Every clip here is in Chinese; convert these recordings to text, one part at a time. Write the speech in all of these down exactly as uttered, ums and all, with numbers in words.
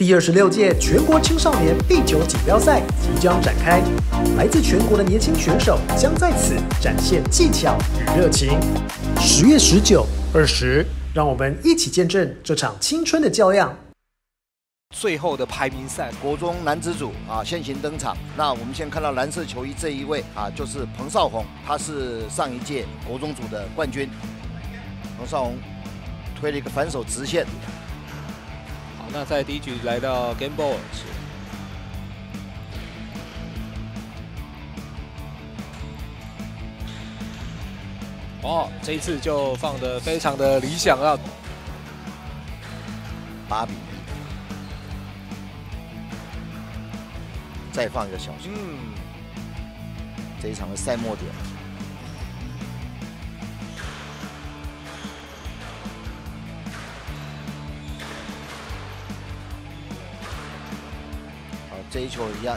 第二十六届全国青少年壁球锦标赛即将展开，来自全国的年轻选手将在此展现技巧与热情。十月十九、二十，让我们一起见证这场青春的较量。 最后的排名赛，国中男子组啊先行登场。那我们先看到蓝色球衣这一位啊，就是彭少红，他是上一届国中组的冠军。彭少红推了一个反手直线。好，那在第一局来到 game ball。哦，这一次就放得非常的理想了，八比。 再放一个小球，嗯，这一场的赛末点，好，这一球压，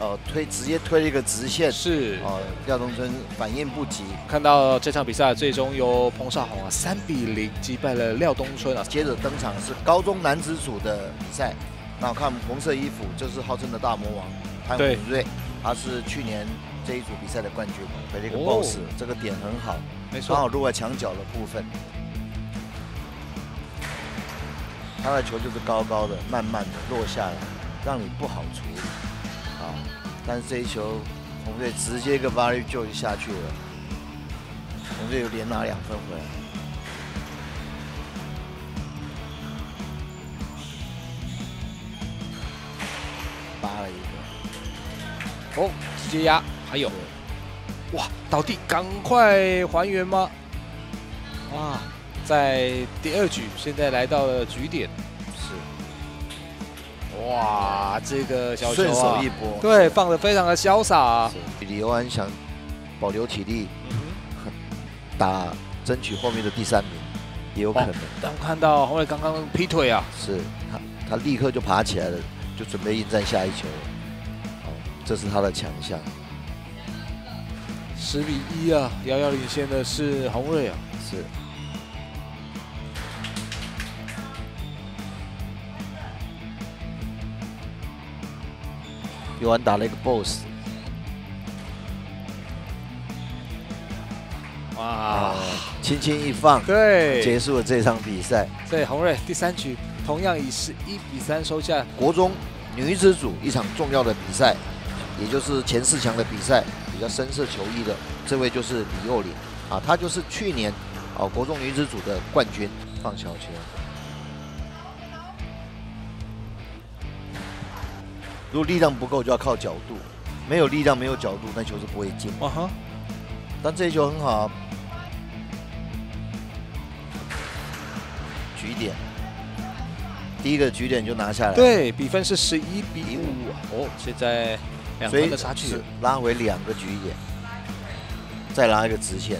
呃，推直接推了一个直线，是，哦、呃，廖东臻反应不及。看到这场比赛最终由彭少红啊三比零击败了廖东臻啊。接着登场是高中男子组的比赛。 那我看我们红色衣服，这是号称的大魔王潘文瑞，他是去年这一组比赛的冠军，回了一个 boss，、哦、这个点很好，没错，刚好落在墙角的部分。他的球就是高高的，慢慢的落下来，让你不好处理啊。但是这一球，红队直接一个 volley 就下去了，红队又连拿两分回来。 扒了一个，哦，直接压，还有，哇，倒地，赶快还原吗？哇，在第二局，现在来到了局点，是，哇，这个小球啊，顺手一波，对，放得非常的潇洒、啊。李尤安想保留体力，嗯、打争取后面的第三名，也有可能。但、哦、看到后来刚刚劈腿啊，是他，他立刻就爬起来了。 就准备应战下一球，好，这是他的强项。十比一啊，遥遥领先的是洪瑞啊，是。尤安打了一个 boss， 哇，轻轻一放，对，结束了这场比赛。对，洪瑞第三局。 同样以十一比三收下国中女子组一场重要的比赛，也就是前四强的比赛，比较深色球衣的这位就是李幼玲啊，她就是去年啊国中女子组的冠军，放小球。如果力量不够，就要靠角度，没有力量没有角度，那球是不会进。啊哈，但这一球很好、啊，局点。 第一个局点就拿下来，对，比分是十一比五哦，现在两分的差距，拉回两个局点，再拉一个直线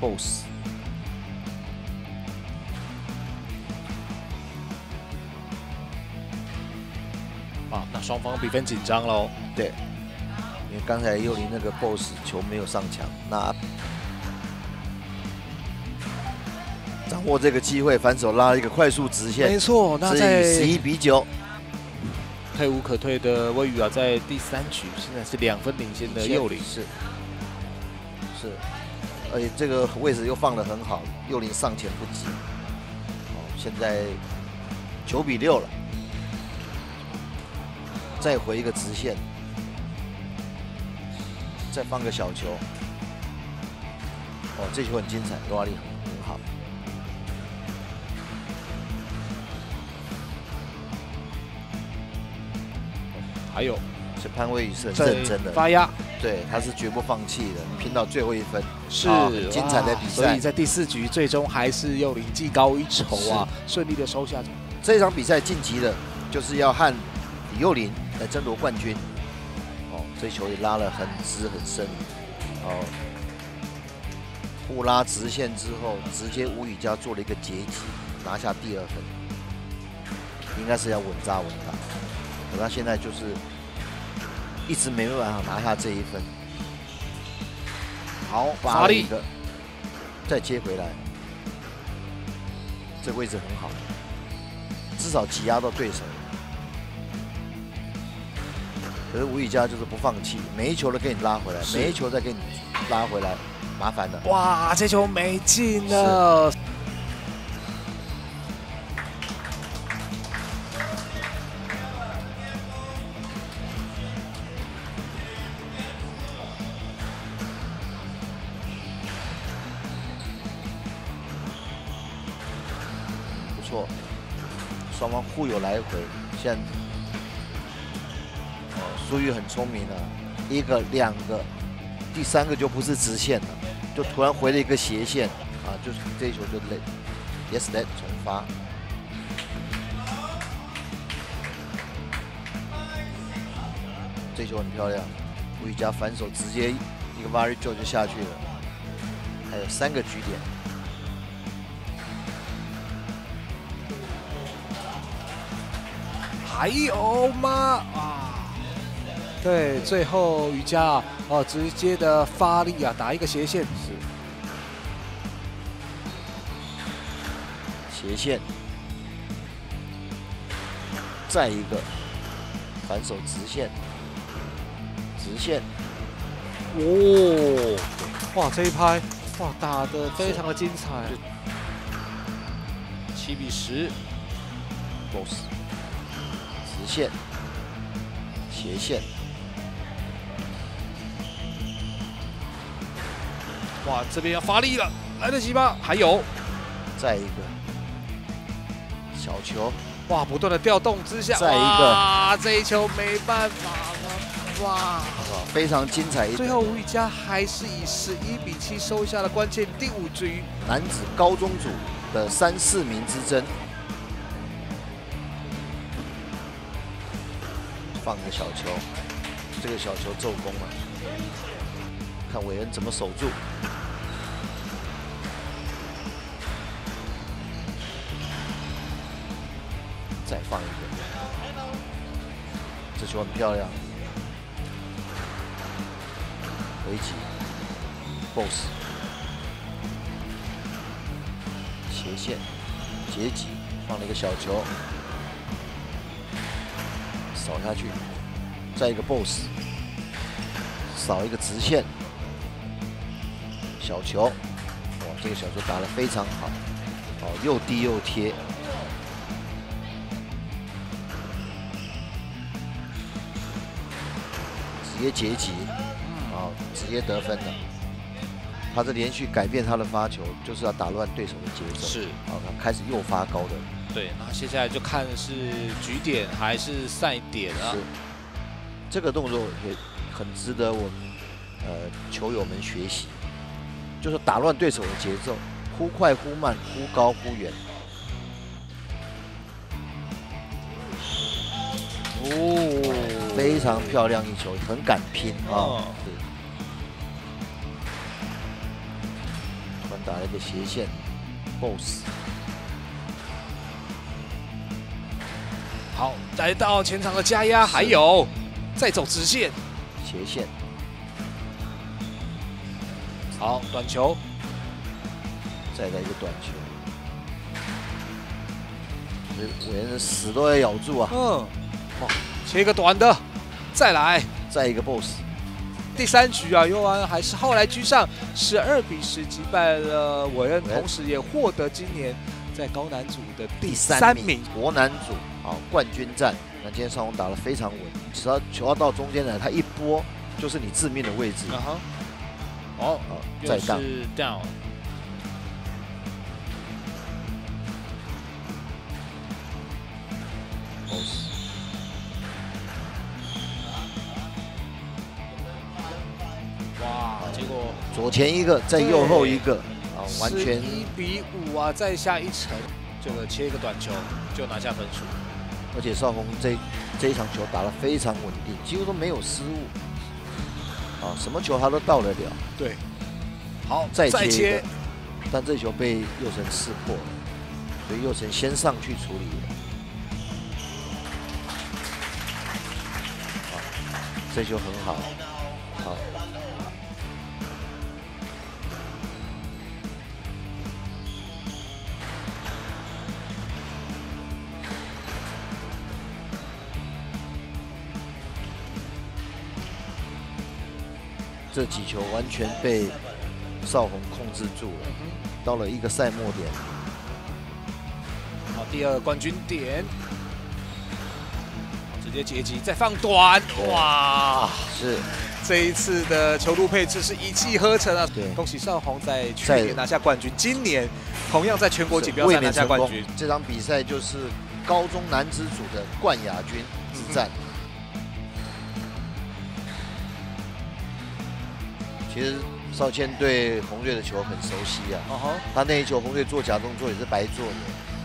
，boss， 啊，那双方比分紧张喽，对，因为刚才幼林那个 boss 球没有上墙，那。 掌握这个机会，反手拉了一个快速直线，没错，那在十一比九，退无可退的魏宇啊，在第三局现在是两分领先的幼林，是是，而且这个位置又放得很好，幼林上前不及，哦，现在九比六了，再回一个直线，再放个小球，哦，这球很精彩，罗阿力很好。 还有，是潘威宇是很认真的发压，对，他是绝不放弃的，拼到最后一分，是、哦、精彩的比赛。所以在第四局最终还是又领技高一筹啊，顺利的收下。这场比赛晋级的，就是要和李幼林来争夺冠军。哦，这球也拉了很直很深，哦，互拉直线之后，直接吴雨佳做了一个截击，拿下第二分，应该是要稳扎稳打。 可他现在就是一直没办法拿下这一分，好，发力，再接回来，这位置很好，至少挤压到对手。可是吴雨佳就是不放弃，每一球都给你拉回来，每一球再给你拉回来，麻烦了。哇，这球没进了。不错，双方互有来回，现在。 苏玉很聪明啊，一个、两个，第三个就不是直线了，就突然回了一个斜线啊，就是这一球就累 ，yes that 重发。这球很漂亮，吴雨佳反手直接一个 volley 就就下去了，还有三个局点。 还有吗？啊，对，最后瑜伽啊，哦，直接的发力啊，打一个斜线，斜线，再一个反手直线，直线，哦，哇，这一拍，哇，打得非常的精彩，七比十 ，boss。 直线、斜线，哇，这边要发力了，来得及吗？还有，再一个小球，哇，不断的调动之下，再一个，啊，这一球没办法了，哇，非常精彩一。最后吴雨佳还是以十一比七收下了关键第五局男子高中组的三四名之争。 放个小球，这个小球奏功了，看韦恩怎么守住。再放一个，这球很漂亮。回击 ，boss， 斜线，截击，放了一个小球。 扫下去，再一个 boss， 扫一个直线，小球，哇，这个小球打得非常好，哦，又低又贴，直接截击，哦，直接得分了。他这连续改变他的发球，就是要打乱对手的节奏，是，哦，他开始又发高的。 对，那接下来就看是局点还是赛点啊？这个动作也很值得我们呃球友们学习，就是打乱对手的节奏，忽快忽慢，忽高忽远。哦，非常漂亮一球，很敢拼啊！对，突然打了一个斜线 ，boss。 好，来到前场的加压，还有再走直线、斜线。好，短球，再来一个短球。韦恩死都要咬住啊！嗯，哇，切一个短的，再来，再一个 boss。第三局啊，尤安还是后来居上，十二比十击败了韦恩，同时也获得今年在高男组的第三名，国男组。 好，冠军战，那今天上红打得非常稳，只要球要到中间来，他一拨就是你致命的位置。啊哈、uh， 哦、huh. ，再 down。哇，结果左前一个，再右后一个，啊，完全一比五啊，再下一城，这个切一个短球就拿下分数。 而且邵宏这这一场球打得非常稳定，几乎都没有失误，啊，什么球他都到得了。对，好，再接一个，切但这球被佑成识破了，所以佑成先上去处理了，啊，这球很好，好，这几球完全被邵宏控制住了，到了一个赛末点。好，第二冠军点，直接截击，再放短，哇，是。 这一次的球路配置是一气呵成啊！对，恭喜邵宏在去年拿下冠军，今年同样在全国锦标赛拿下冠军。这场比赛就是高中男子组的冠亚军之战。嗯、其实邵谦对洪瑞的球很熟悉啊，哦、他那一球洪瑞做假动作也是白做的，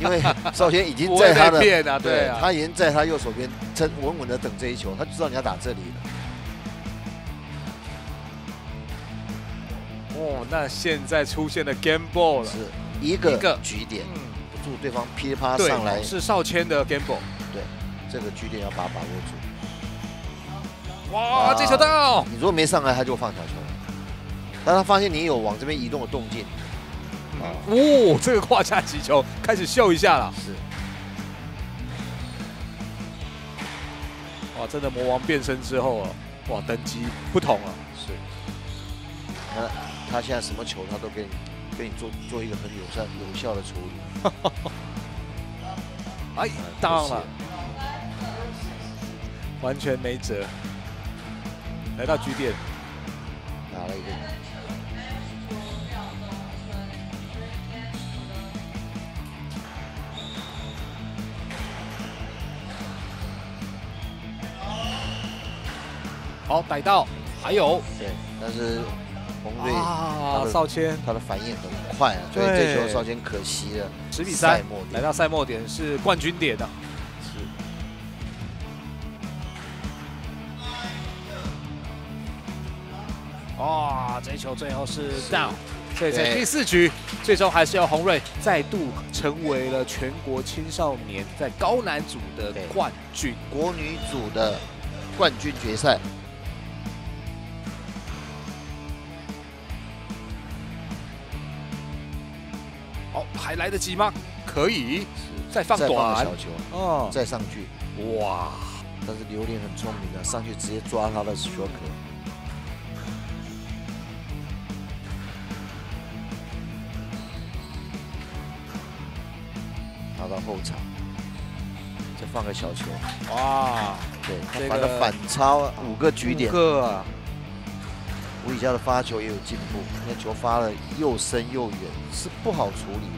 因为邵谦已经在他的，啊对啊，他已经在他右手边撑稳稳的等这一球，他就知道你要打这里了。 哦，那现在出现了 game ball 了，是一个局点，嗯、不住对方噼啪上来，是邵谦的 game ball， 对，这个局点要把它把握住。哇，这球到！你如果没上来，他就放小球了。当他发现你有往这边移动的动静，嗯、哦，这个胯下击球开始秀一下了。是。哇，真的魔王变身之后啊，哇，等级不同了。是。那。 他现在什么球，他都给你，给你做做一个很友善、有效的处理。哎，当了，完全没辙。来到局点，打了一个。好，逮到，还有。对，但是。 洪瑞啊，邵谦，他的反应很快啊，所以这球邵谦可惜了。十比三，来到赛末点是冠军点的、啊。是。哇、哦，这球最后是 down， 所以在第四局，最终还是要洪瑞再度成为了全国青少年在高男组的冠军，国女组的冠军决赛。 还来得及吗？可以，再放短，再放小球，哦，再上去，哇！但是刘琳很聪明的，上去直接抓他的球壳。拿到后场，再放个小球，哇！对，他反了反超五个局点，五个啊！吴以嘉的发球也有进步，那球发了又深又远，是不好处理的。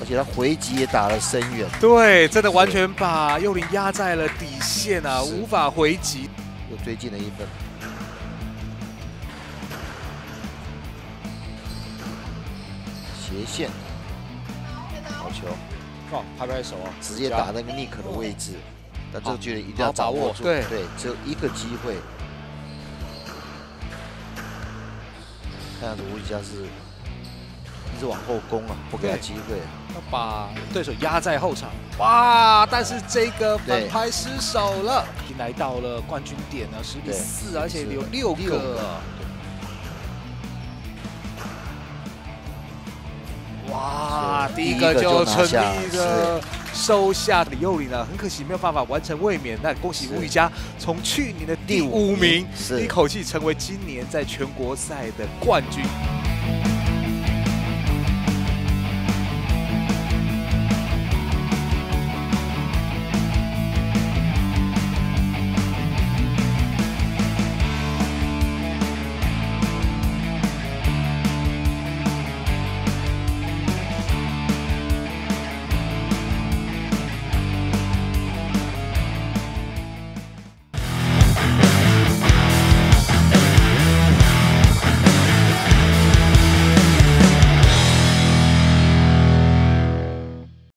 而且他回击也打了深远，对，真的完全把佑林压在了底线啊，无法回击，又追进了一分。斜线，好球！哦，拍拍手啊，直接打那个尼克的位置，但这个距离一定要掌握住，对对，只有一个机会。看样子吴以嘉是。 一直往后攻啊，不给他机会，要把对手压在后场。哇！但是这个反拍失手了，已经来到了冠军点了，十比四，而且有六个。哇！第一个就顺利的收下李佑琳了，很可惜没有办法完成卫冕。那恭喜吴以嘉从去年的第五名，一口气成为今年在全国赛的冠军。